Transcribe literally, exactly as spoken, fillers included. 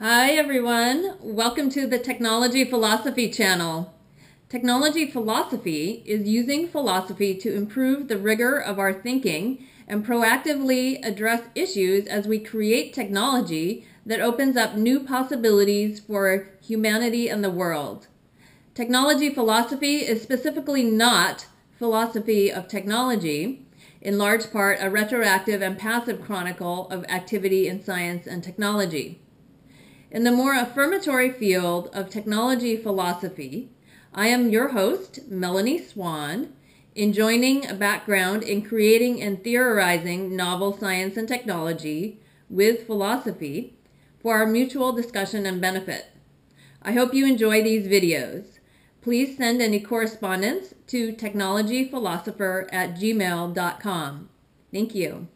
Hi everyone, welcome to the Technology Philosophy channel. Technology philosophy is using philosophy to improve the rigor of our thinking and proactively address issues as we create technology that opens up new possibilities for humanity and the world. Technology philosophy is specifically not philosophy of technology, in large part a retroactive and passive chronicle of activity in science and technology. In the more affirmatory field of technology philosophy, I am your host, Melanie Swan, enjoining a background in creating and theorizing novel science and technology with philosophy for our mutual discussion and benefit. I hope you enjoy these videos. Please send any correspondence to technology philosopher at gmail dot com. Thank you.